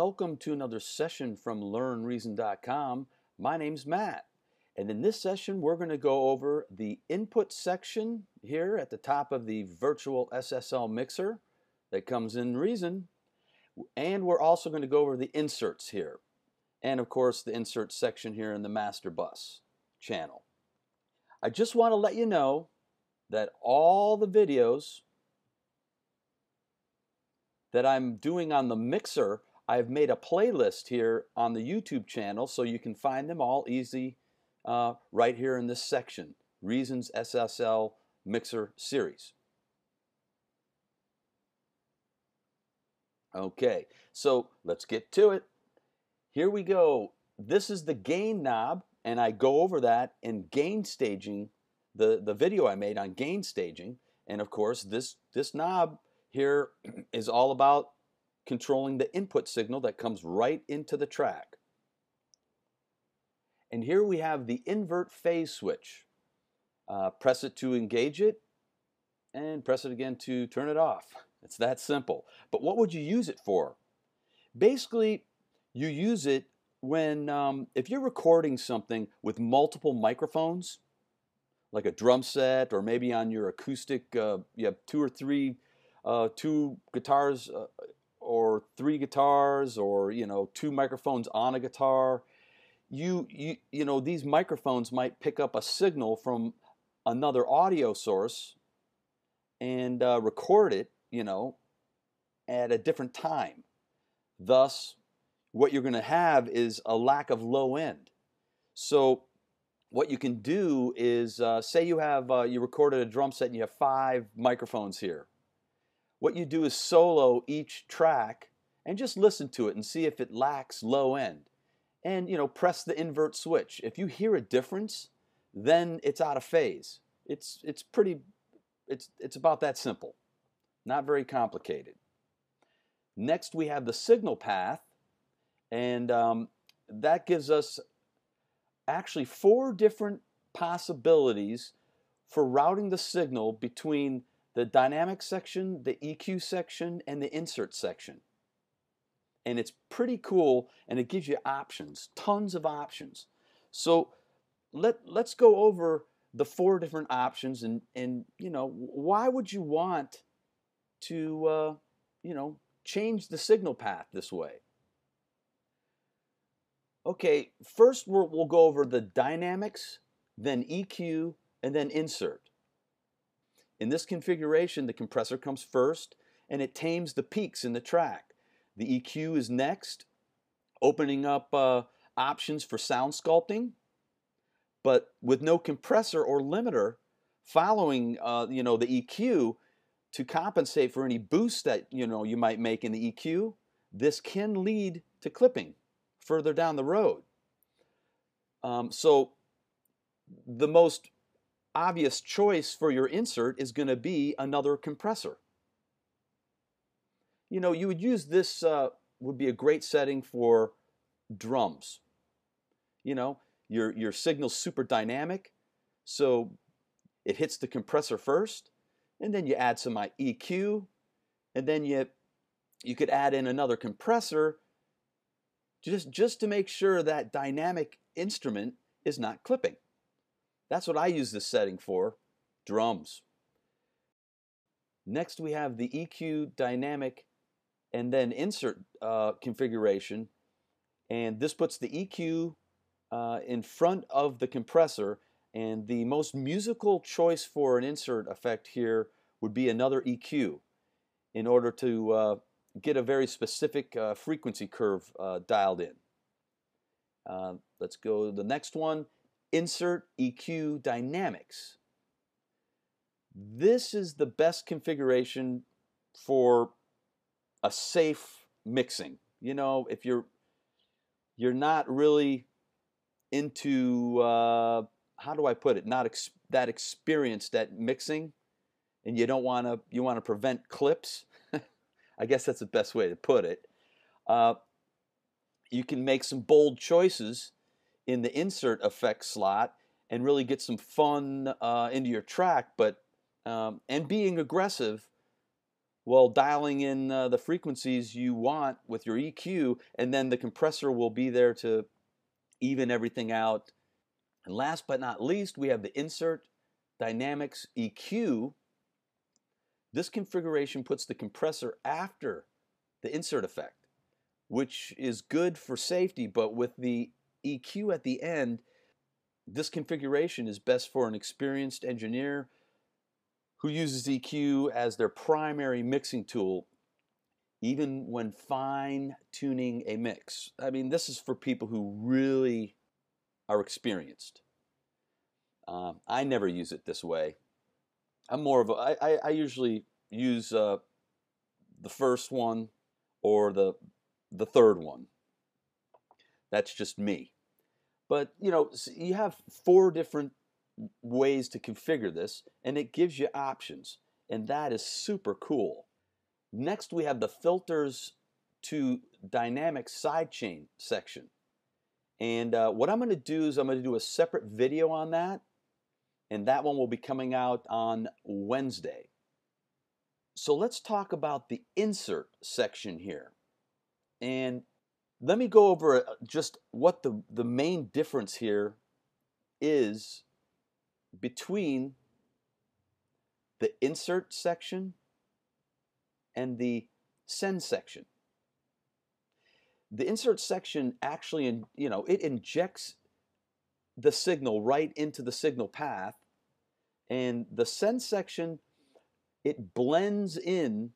Welcome to another session from LearnReason.com. My name's Matt, and in this session we're going to go over the input section here at the top of the virtual SSL mixer that comes in Reason, and we're also going to go over the inserts here, and of course the insert section here in the master bus channel. I just want to let you know that all the videos that I'm doing on the mixer, I've made a playlist here on the YouTube channel, so you can find them all easy right here in this section, Reason's SSL Mixer Series. Okay, so let's get to it. Here we go. This is the gain knob, and I go over that in gain staging, the video I made on gain staging, and of course this knob here is all about controlling the input signal that comes right into the track. And here we have the invert phase switch. Press it to engage it, and press it again to turn it off. It's that simple. But what would you use it for? Basically, you use it when if you're recording something with multiple microphones, like a drum set, or maybe on your acoustic, you have two guitars. Or three guitars, or two microphones on a guitar, you know these microphones might pick up a signal from another audio source and record it at a different time. Thus, what you're going to have is a lack of low end. So what you can do is say you have you recorded a drum set and you have 5 microphones here. What you do is solo each track and just listen to it and see if it lacks low end. And press the invert switch. If you hear a difference, then it's out of phase. It's about that simple. Not very complicated. Next we have the signal path, and that gives us actually 4 different possibilities for routing the signal between the dynamic section, the EQ section, and the insert section. And it's pretty cool, and it gives you options, tons of options. So let's go over the 4 different options, and why would you want to change the signal path this way? Okay, first we'll go over the dynamics, then EQ, and then insert. In this configuration, the compressor comes first, and it tames the peaks in the track. The EQ is next, opening up options for sound sculpting. But with no compressor or limiter following, the EQ to compensate for any boost that you might make in the EQ, this can lead to clipping further down the road. So the most obvious choice for your insert is going to be another compressor. You would use this, would be a great setting for drums. Your signal's super dynamic, so it hits the compressor first, and then you add some EQ, and then you could add in another compressor just to make sure that dynamic instrument is not clipping. That's what I use this setting for, drums. Next we have the EQ, dynamic, and then insert configuration. And this puts the EQ in front of the compressor. And the most musical choice for an insert effect here would be another EQ in order to get a very specific frequency curve dialed in. Let's go to the next one. Insert EQ dynamics. This is the best configuration for a safe mixing. If you're not really into how do I put it, not that experienced at mixing, and you want to prevent clips. I guess that's the best way to put it. You can make some bold choices in the insert effect slot and really get some fun into your track, but and being aggressive well, dialing in the frequencies you want with your EQ, and then the compressor will be there to even everything out. And last but not least, we have the Insert Dynamics EQ. This configuration puts the compressor after the insert effect, which is good for safety, but with the EQ at the end, this configuration is best for an experienced engineer who uses EQ as their primary mixing tool, even when fine-tuning a mix. I mean, this is for people who really are experienced. I never use it this way. I'm more of a, I usually use the first one or the third one. That's just me. But, you know, you have 4 different ways to configure this, and it gives you options, and that is super cool. Next, we have the filters to dynamic sidechain section. And what I'm going to do is I'm going to do a separate video on that, and that one will be coming out on Wednesday. So let's talk about the insert section here. And let me go over just what the main difference here is between the insert section and the send section. The insert section actually, you know, it injects the signal right into the signal path, and the send section, it blends in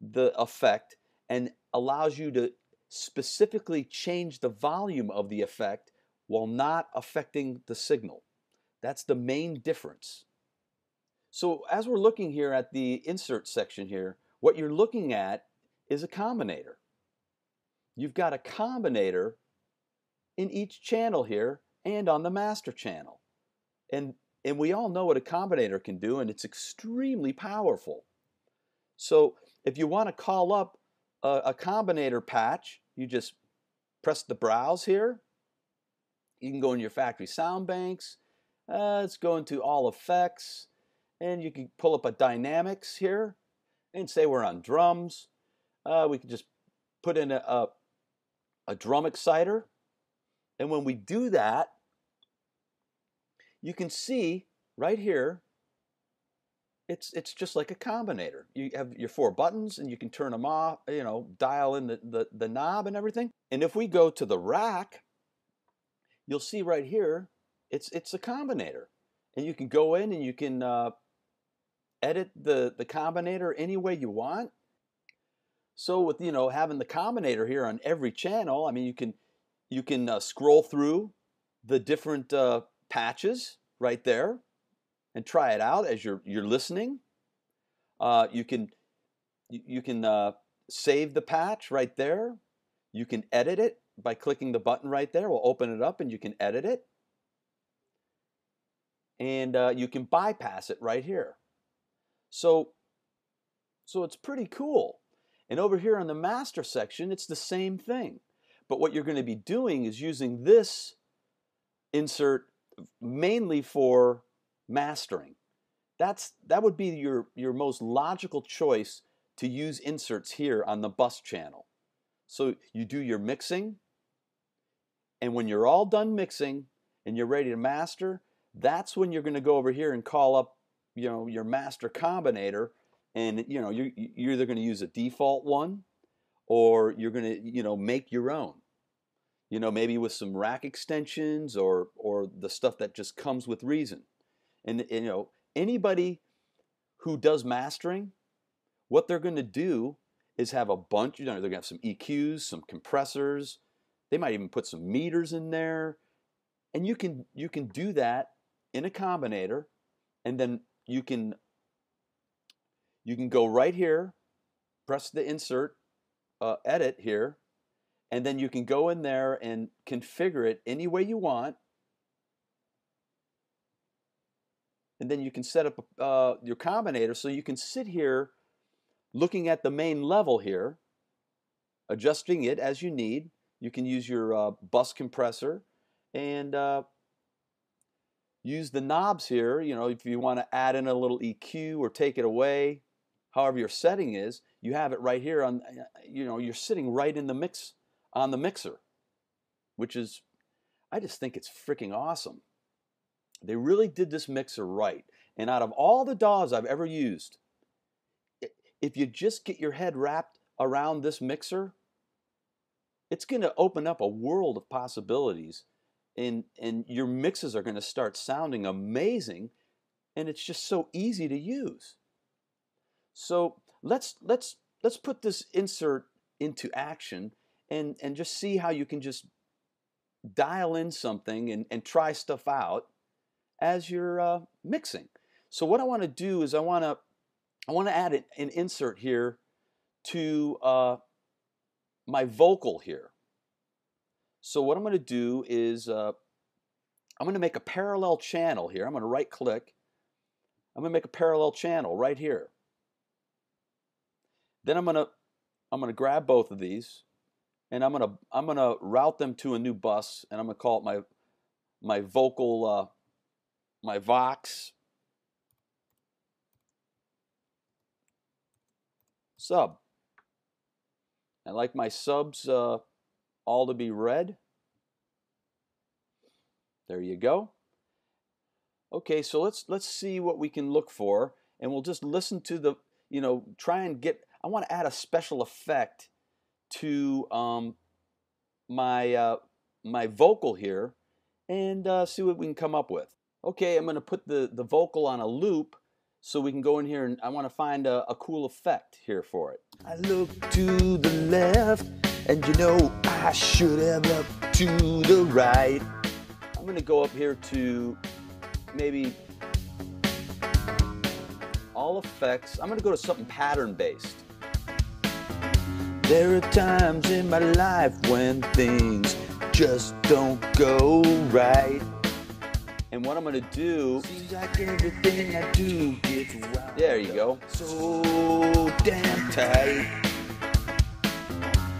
the effect and allows you to specifically change the volume of the effect while not affecting the signal. That's the main difference. So as we're looking here at the insert section here, what you're looking at is a combinator. You've got a combinator in each channel here and on the master channel. And we all know what a combinator can do, and it's extremely powerful. So if you want to call up a combinator patch, you just press the browse here. You can go in your factory sound banks. Let's go into all effects, and you can pull up a dynamics here and say we're on drums. We can just put in a drum exciter, and when we do that, you can see right here it's just like a combinator. You have your 4 buttons, and you can turn them off, you know, dial in the knob and everything. And if we go to the rack, you'll see right here It's a combinator, and you can go in and you can edit the combinator any way you want. So with, you know, having the combinator here on every channel, I mean, you can scroll through the different patches right there and try it out as you're listening. You can save the patch right there. You can edit it by clicking the button right there. We'll open it up and you can edit it. And you can bypass it right here. So it's pretty cool. And over here on the master section, it's the same thing. But what you're going to be doing is using this insert mainly for mastering. That would be your most logical choice to use inserts here on the bus channel. So you do your mixing, and when you're all done mixing and you're ready to master, that's when you're going to go over here and call up, you know, your master combinator, and, you know, you're either going to use a default one, or you're going to, you know, make your own. You know, maybe with some rack extensions or the stuff that just comes with Reason. And you know, anybody who does mastering, what they're going to do is have a bunch, you know, they're going to have some EQs, some compressors. They might even put some meters in there. And you can do that in a combinator, and then you can go right here, press the insert edit here, and then you can go in there and configure it any way you want, and then you can set up your combinator, so you can sit here looking at the main level here, adjusting it as you need. You can use your bus compressor and use the knobs here, you know, if you want to add in a little EQ or take it away. however your setting is, you have it right here on, you know, you're sitting right in the mix on the mixer, which is, I just think it's freaking awesome. They really did this mixer right. And out of all the DAWs I've ever used, if you just get your head wrapped around this mixer, it's going to open up a world of possibilities, and your mixes are going to start sounding amazing, and it's just so easy to use. So let's put this insert into action and just see how you can just dial in something and try stuff out as you're mixing. So what I want to do is I want to add an insert here to my vocal here. So what I'm going to do is I'm going to make a parallel channel here. I'm going to right click. I'm going to make a parallel channel right here. Then I'm going to grab both of these, and I'm going to route them to a new bus, and I'm going to call it my vocal my Vox sub. I like my subs all to be red. There you go. Okay, so let's see what we can look for, and we'll just listen to the, you know, try and get. I want to add a special effect to my vocal here, and see what we can come up with. Okay, I'm going to put the vocal on a loop, so we can go in here, and I want to find a cool effect here for it. I look to the left, and you know I should have looked to the right. I'm going to go up here to maybe all effects. I'm going to go to something pattern-based. There are times in my life when things just don't go right. And what I'm going to do, seems like everything I do gets wound there you go. So damn tight.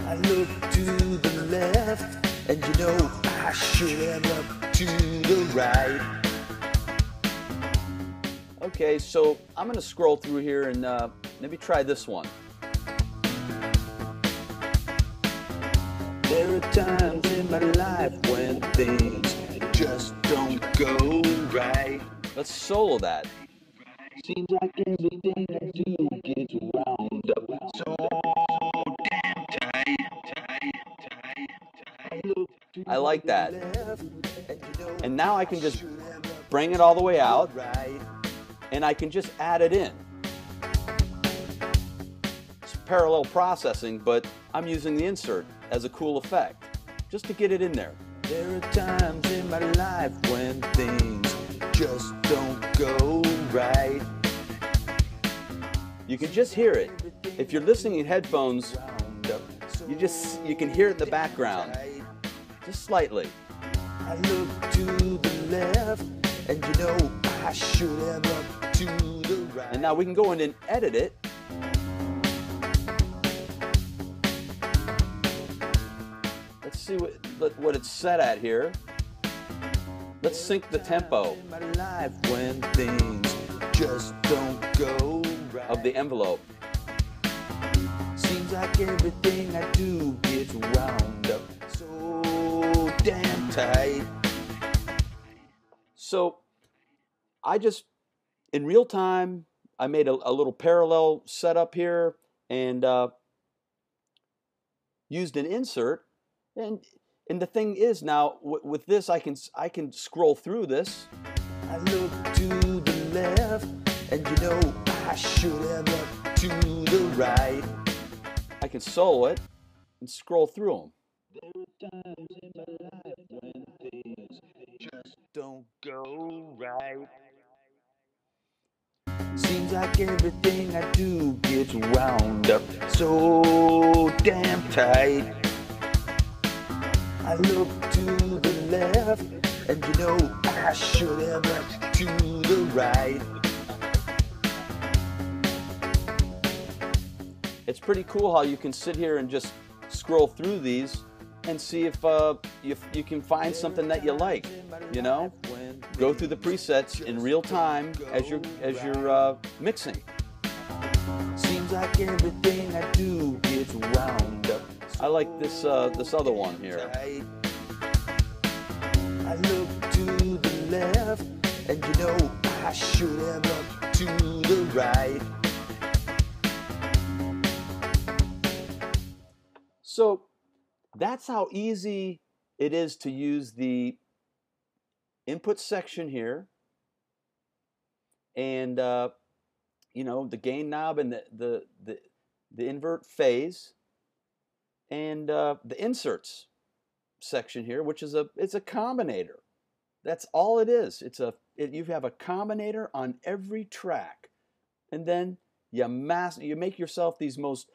I look to the left, and you know I should have looked to the right. Okay, so I'm going to scroll through here and maybe try this one. There are times in my life when things just don't go right. Let's solo that. Seems like everything I do gets wound up so damn tight. I like that. And now I can just bring it all the way out, and I can just add it in. It's parallel processing, but I'm using the insert as a cool effect just to get it in there. There are times in my life when things just don't go right. You can just hear it. If you're listening in headphones, you can hear it in the background, just slightly. I look to the left, and you know I should have looked to the right. And now we can go in and edit it. See what it's set at here. Let's sync the tempo of the envelope. Seems like everything I do gets wound up so damn tight. So I just, in real time, I made a little parallel setup here and used an insert. And the thing is now, with this, I can scroll through this. I look to the left, and you know I should have looked to the right. I can solo it and scroll through them. There are times in my life when things just don't go right. Seems like everything I do gets wound up so damn tight. I look to the left, and you know I should have looked to the right. It's pretty cool how you can sit here and just scroll through these and see if you can find something that you like. You know, go through the presets in real time as you're mixing. like everything I do gets wound up. I like this other one here. I look to the left, and you know I should have looked to the right. So that's how easy it is to use the input section here, and you know, the gain knob and the invert phase, and the inserts section here, which is it's a combinator. That's all it is. You have a combinator on every track, and then you make yourself these most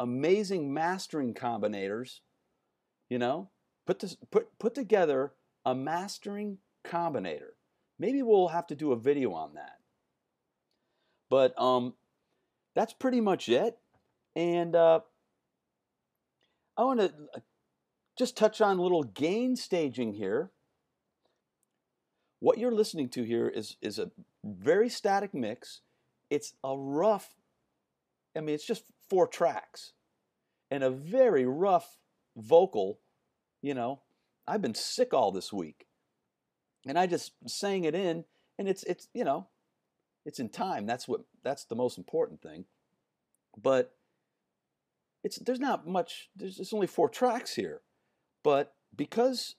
amazing mastering combinators. You know, put together a mastering combinator. Maybe we'll have to do a video on that. But that's pretty much it. And I want to just touch on a little gain staging here. What you're listening to here is a very static mix. It's a rough, I mean, it's just 4 tracks. And a very rough vocal, you know. I've been sick all this week. And I just sang it in, and it's you know, it's in time. That's the most important thing. But there's not much. There's only 4 tracks here, but because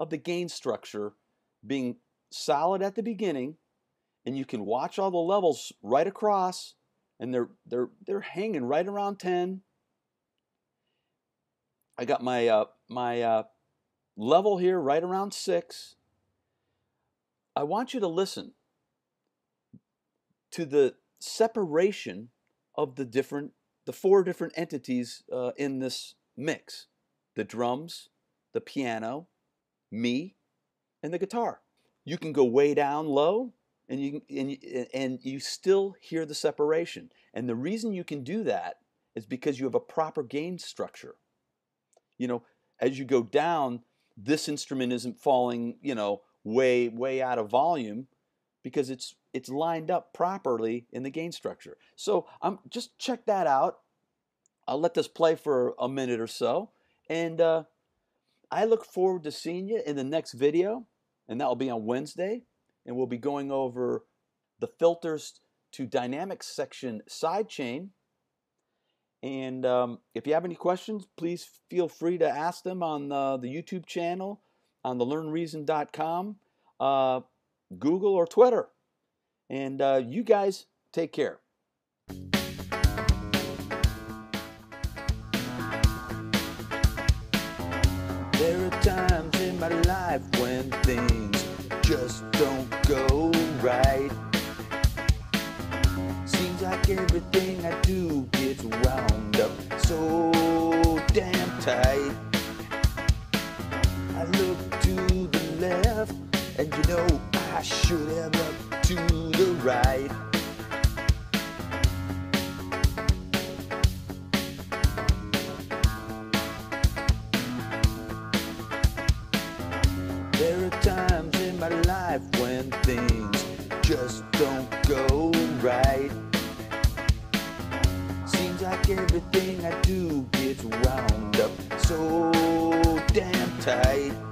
of the gain structure being solid at the beginning, and you can watch all the levels right across, and they're hanging right around 10. I got my my level here right around 6. I want you to listen to the separation of the 4 different entities in this mix: the drums, the piano, me, and the guitar. You can go way down low, and you still hear the separation. And the reason you can do that is because you have a proper gain structure. You know, as you go down, this instrument isn't falling, you know, way out of volume, because it's lined up properly in the gain structure. So I'm just check that out. I'll let this play for a minute or so, and I look forward to seeing you in the next video, and that will be on Wednesday, and we'll be going over the filters to dynamic section sidechain. And if you have any questions, please feel free to ask them on the YouTube channel, on the LearnReason.com, Google, or Twitter. And you guys take care. There are times in my life when things just don't go right. Seems like everything I do gets wound up so damn tight. I look to the left, and you know I should have looked to the right. There are times in my life when things just don't go right. Seems like everything I do gets wound up so damn tight.